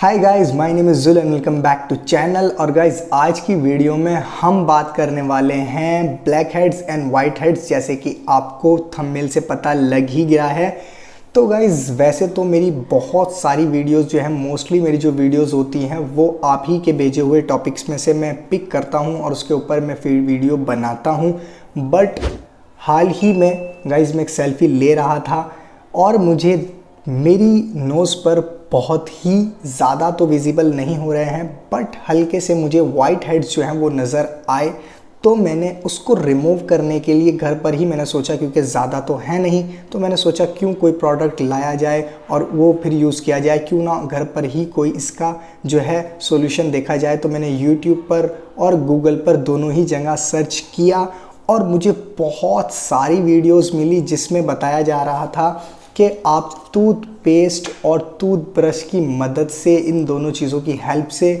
Hi guys, my name is जुल and welcome back to channel. और guys आज की वीडियो में हम बात करने वाले हैं blackheads and whiteheads, जैसे कि आपको थंबनेल से पता लग ही गया है। तो गाइज वैसे तो मेरी बहुत सारी वीडियोस जो है, मोस्टली मेरी जो वीडियोस होती हैं वो आप ही के भेजे हुए टॉपिक्स में से मैं पिक करता हूँ और उसके ऊपर मैं फिर वीडियो बनाता हूँ। बट हाल ही में गाइज मैं एक सेल्फ़ी ले रहा था और मुझे मेरी नोज़ पर बहुत ही ज़्यादा तो विजिबल नहीं हो रहे हैं, बट हल्के से मुझे वाइट हेड्स जो हैं वो नज़र आए। तो मैंने उसको रिमूव करने के लिए घर पर ही मैंने सोचा, क्योंकि ज़्यादा तो है नहीं, तो मैंने सोचा क्यों कोई प्रोडक्ट लाया जाए और वो फिर यूज़ किया जाए, क्यों ना घर पर ही कोई इसका जो है सॉल्यूशन देखा जाए। तो मैंने YouTube पर और Google पर दोनों ही जगह सर्च किया और मुझे बहुत सारी वीडियोज़ मिली जिसमें बताया जा रहा था कि आप टूथपेस्ट और टूथब्रश की मदद से, इन दोनों चीज़ों की हेल्प से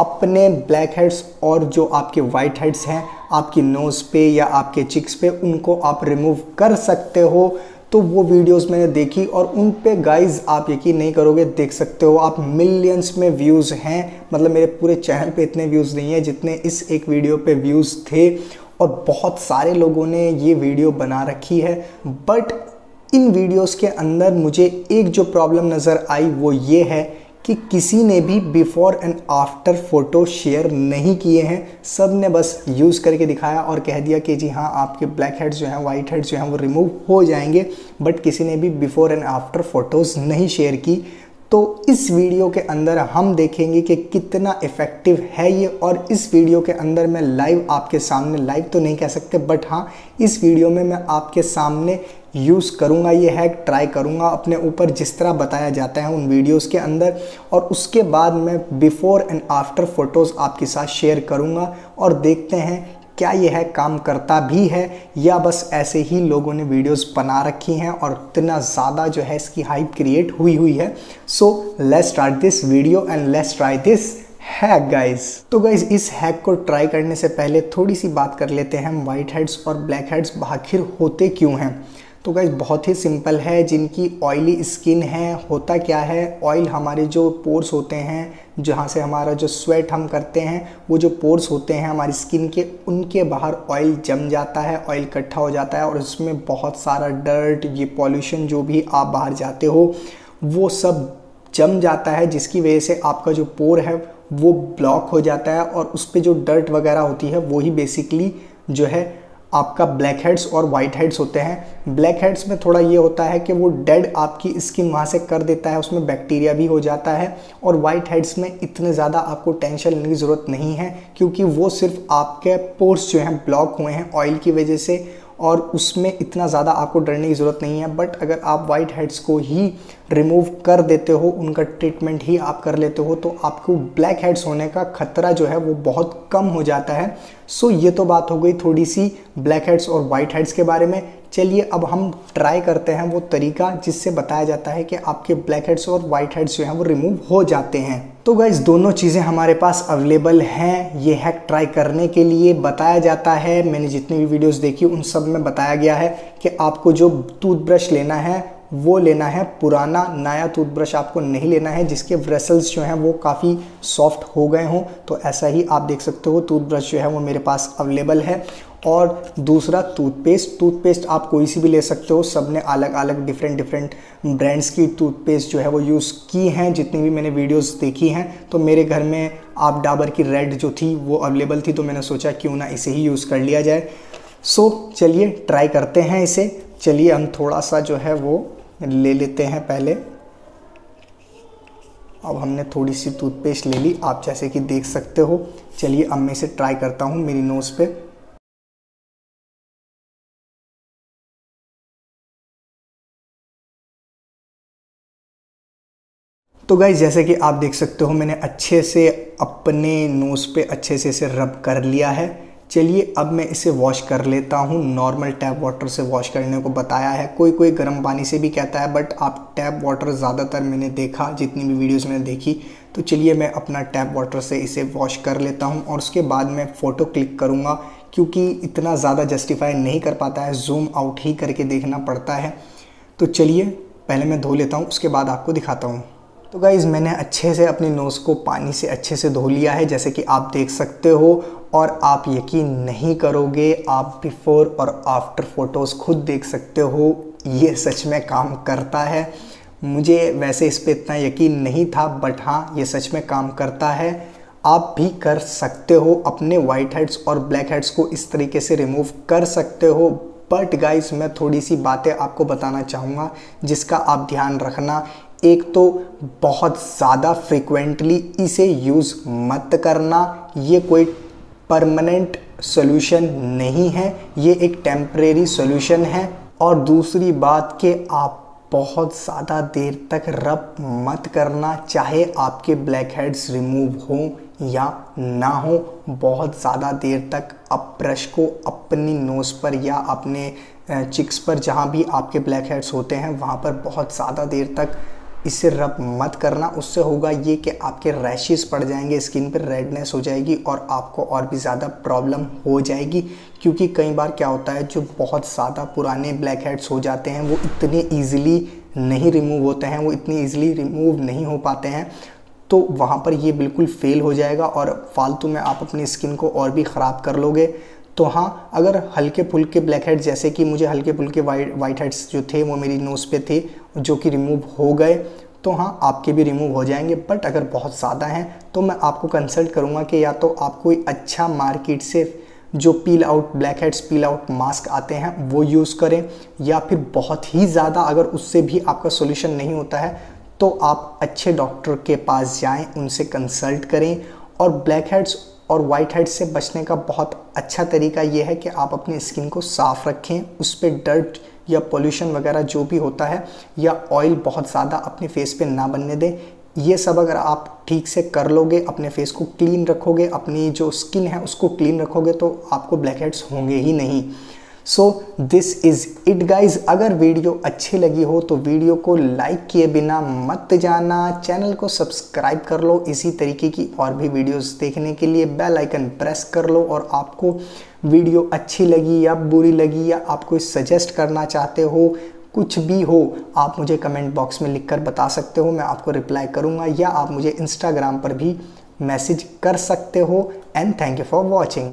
अपने ब्लैक हेड्स और जो आपके वाइट हेड्स हैं आपकी नोज़ पे या आपके चिक्स पे, उनको आप रिमूव कर सकते हो। तो वो वीडियोस मैंने देखी और उन पे गाइज़ आप यकीन नहीं करोगे, देख सकते हो आप मिलियंस में व्यूज़ हैं। मतलब मेरे पूरे चैनल पे इतने व्यूज़ नहीं है जितने इस एक वीडियो पे व्यूज़ थे, और बहुत सारे लोगों ने ये वीडियो बना रखी है। बट इन वीडियोस के अंदर मुझे एक जो प्रॉब्लम नज़र आई वो ये है कि किसी ने भी before and after photo share नहीं किए हैं, सब ने बस यूज़ करके दिखाया और कह दिया कि जी हाँ आपके ब्लैक हेड्स जो हैं वाइट हेड्स जो हैं वो रिमूव हो जाएंगे, बट किसी ने भी बिफ़ोर एंड आफ्टर फ़ोटोज़ नहीं शेयर की। तो इस वीडियो के अंदर हम देखेंगे कि कितना इफ़ेक्टिव है ये, और इस वीडियो के अंदर मैं लाइव आपके सामने, लाइव तो नहीं कह सकते बट हाँ इस वीडियो में मैं आपके सामने यूज़ करूँगा, ये हैक ट्राई करूँगा अपने ऊपर जिस तरह बताया जाता है उन वीडियोस के अंदर। और उसके बाद मैं बिफ़ोर एंड आफ्टर फ़ोटोज़ आपके साथ शेयर करूँगा और देखते हैं क्या ये हैक काम करता भी है या बस ऐसे ही लोगों ने वीडियोस बना रखी हैं और इतना ज़्यादा जो है इसकी हाइप क्रिएट हुई है। So let's start this video and let's try this hack guys. तो गाइज इस हैक को ट्राई करने से पहले थोड़ी सी बात कर लेते हैं, वाइट हेड्स और ब्लैक हेड्स आखिर होते क्यों हैं। तो गाइज बहुत ही सिंपल है, जिनकी ऑयली स्किन है, होता क्या है, ऑयल हमारे जो पोर्स होते हैं, जहाँ से हमारा जो स्वेट हम करते हैं, वो जो पोर्स होते हैं हमारी स्किन के, उनके बाहर ऑयल जम जाता है, ऑयल इकट्ठा हो जाता है और उसमें बहुत सारा डर्ट, ये पॉल्यूशन जो भी आप बाहर जाते हो वो सब जम जाता है, जिसकी वजह से आपका जो पोर है वो ब्लॉक हो जाता है और उस पर जो डर्ट वगैरह होती है वो ही बेसिकली जो है आपका ब्लैक हेड्स और वाइट हेड्स होते हैं। ब्लैक हेड्स में थोड़ा ये होता है कि वो डेड आपकी स्किन वहाँ से कर देता है, उसमें बैक्टीरिया भी हो जाता है। और वाइट हेड्स में इतने ज़्यादा आपको टेंशन लेने की ज़रूरत नहीं है, क्योंकि वो सिर्फ आपके पोर्स जो हैं ब्लॉक हुए हैं ऑयल की वजह से, और उसमें इतना ज़्यादा आपको डरने की ज़रूरत नहीं है। बट अगर आप वाइट हेड्स को ही रिमूव कर देते हो, उनका ट्रीटमेंट ही आप कर लेते हो, तो आपको ब्लैक हेड्स होने का खतरा जो है वो बहुत कम हो जाता है। सो ये तो बात हो गई थोड़ी सी ब्लैक हेड्स और वाइट हेड्स के बारे में। चलिए अब हम ट्राई करते हैं वो तरीका जिससे बताया जाता है कि आपके ब्लैक हेड्स और वाइट हेड्स जो हैं वो रिमूव हो जाते हैं। तो गाइज़ दोनों चीज़ें हमारे पास अवेलेबल हैं ये हैक ट्राई करने के लिए। बताया जाता है, मैंने जितनी भी वीडियोस देखी उन सब में बताया गया है कि आपको जो टूथब्रश लेना है वो लेना है पुराना, नया टूथब्रश आपको नहीं लेना है जिसके ब्रसल्स जो हैं वो काफ़ी सॉफ्ट हो गए हों। तो ऐसा ही आप देख सकते हो टूथब्रश जो है वो मेरे पास अवेलेबल है। और दूसरा टूथपेस्ट, टूथपेस्ट आप कोई सी भी ले सकते हो, सब ने अलग अलग डिफरेंट ब्रांड्स की टूथपेस्ट जो है वो यूज़ की हैं जितनी भी मैंने वीडियोस देखी हैं। तो मेरे घर में आप डाबर की रेड जो थी वो अवेलेबल थी, तो मैंने सोचा क्यों ना इसे ही यूज़ कर लिया जाए। सो चलिए ट्राई करते हैं इसे। चलिए हम थोड़ा सा जो है वो ले लेते हैं पहले। अब हमने थोड़ी सी टूथपेस्ट ले ली, आप जैसे कि देख सकते हो। चलिए अब मैं इसे ट्राई करता हूँ मेरी नोज़ पे। तो गाइज जैसे कि आप देख सकते हो मैंने अच्छे से अपने नोज़ पे अच्छे से इसे रब कर लिया है। चलिए अब मैं इसे वॉश कर लेता हूँ। नॉर्मल टैप वाटर से वॉश करने को बताया है, कोई कोई गर्म पानी से भी कहता है, बट आप टैप वाटर ज़्यादातर मैंने देखा जितनी भी वीडियोस मैंने देखी। तो चलिए मैं अपना टैप वाटर से इसे वॉश कर लेता हूँ और उसके बाद मैं फ़ोटो क्लिक करूँगा, क्योंकि इतना ज़्यादा जस्टिफाई नहीं कर पाता है, जूम आउट ही करके देखना पड़ता है। तो चलिए पहले मैं धो लेता हूँ, उसके बाद आपको दिखाता हूँ। तो गाइज़ मैंने अच्छे से अपने नोज़ को पानी से अच्छे से धो लिया है जैसे कि आप देख सकते हो, और आप यकीन नहीं करोगे, आप बिफ़ोर और आफ्टर फ़ोटोज़ खुद देख सकते हो, ये सच में काम करता है। मुझे वैसे इस पे इतना यकीन नहीं था, बट हाँ ये सच में काम करता है। आप भी कर सकते हो, अपने वाइट हेड्स और ब्लैक हेड्स को इस तरीके से रिमूव कर सकते हो। बट गाइज़ मैं थोड़ी सी बातें आपको बताना चाहूँगा जिसका आप ध्यान रखना। एक तो बहुत ज़्यादा फ्रिक्वेंटली इसे यूज़ मत करना, ये कोई परमानेंट सॉल्यूशन नहीं है, ये एक टेम्परेरी सॉल्यूशन है। और दूसरी बात कि आप बहुत ज़्यादा देर तक रब मत करना, चाहे आपके ब्लैक हेड्स रिमूव हों या ना हो। बहुत ज़्यादा देर तक आप ब्रश को अपनी नोज़ पर या अपने चिक्स पर, जहाँ भी आपके ब्लैक हेड्स होते हैं, वहाँ पर बहुत ज़्यादा देर तक इससे रब मत करना। उससे होगा ये कि आपके रैशेस पड़ जाएंगे, स्किन पर रेडनेस हो जाएगी और आपको और भी ज़्यादा प्रॉब्लम हो जाएगी। क्योंकि कई बार क्या होता है, जो बहुत ज़्यादा पुराने ब्लैक हेड्स हो जाते हैं वो इतने ईज़िली नहीं रिमूव होते हैं, वो इतनी ईज़िली रिमूव नहीं हो पाते हैं, तो वहाँ पर ये बिल्कुल फ़ेल हो जाएगा और फालतू में आप अपनी स्किन को और भी ख़राब कर लोगे। तो हाँ, अगर हल्के फुल्के ब्लैक हेड्स, जैसे कि मुझे हल्के फुल्के वाइट हेड्स जो थे वो मेरी नोज़ पे थे, जो कि रिमूव हो गए, तो हाँ आपके भी रिमूव हो जाएंगे। बट अगर बहुत ज़्यादा हैं तो मैं आपको कंसल्ट करूँगा कि या तो आप कोई अच्छा मार्केट से जो peel out blackheads, peel out mask आते हैं वो यूज़ करें, या फिर बहुत ही ज़्यादा अगर उससे भी आपका सोल्यूशन नहीं होता है तो आप अच्छे डॉक्टर के पास जाएँ, उनसे कंसल्ट करें। और ब्लैक हेड्स और वाइट हेड्स से बचने का बहुत अच्छा तरीका ये है कि आप अपनी स्किन को साफ़ रखें, उस पर डर्ट या पोल्यूशन वगैरह जो भी होता है, या ऑयल बहुत ज़्यादा अपने फेस पे ना बनने दें। ये सब अगर आप ठीक से कर लोगे, अपने फेस को क्लीन रखोगे, अपनी जो स्किन है उसको क्लीन रखोगे, तो आपको ब्लैक हेड्स होंगे ही नहीं। So this is it guys. अगर वीडियो अच्छी लगी हो तो वीडियो को लाइक किए बिना मत जाना, चैनल को सब्सक्राइब कर लो, इसी तरीके की और भी वीडियोस देखने के लिए बेल आइकन प्रेस कर लो। और आपको वीडियो अच्छी लगी या बुरी लगी, या आप कोई सजेस्ट करना चाहते हो, कुछ भी हो, आप मुझे कमेंट बॉक्स में लिखकर बता सकते हो, मैं आपको रिप्लाई करूँगा, या आप मुझे इंस्टाग्राम पर भी मैसेज कर सकते हो। And thank you for watching.